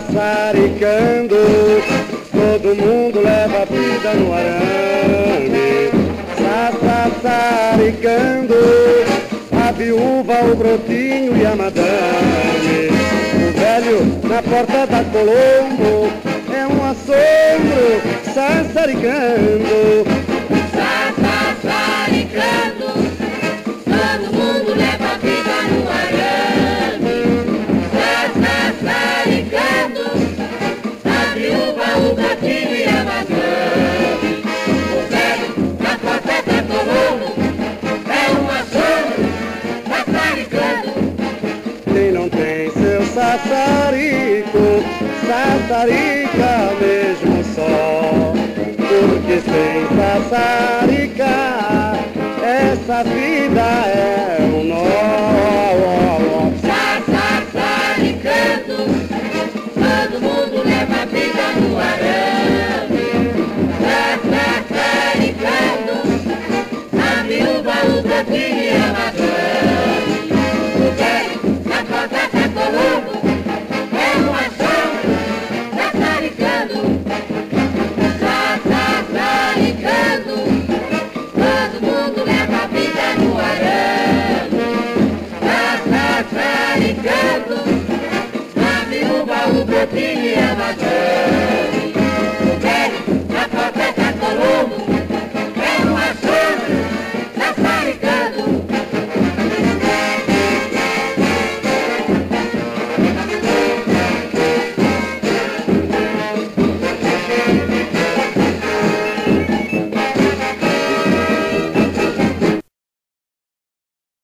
sassaricando, todo mundo leva a vida no arame. Sassaricando, a viúva, o brotinho e a madame. O velho na porta da Colombo é um assombro, sassaricando. Sassaricando, todo mundo leva a vida no arame. Sassaricando, a viúva, o gatinho e a madame. O velho na porta da Colombo é um assombro, sassaricando. Quem não tem seu sassarico, sassarica mesmo só, porque sem sassaricar essa vida é um nó. Sassaricando, todo mundo leva a vida no arame. Sassaricando, a viúva, o gatinho e a madame. O velho na porta da Colombo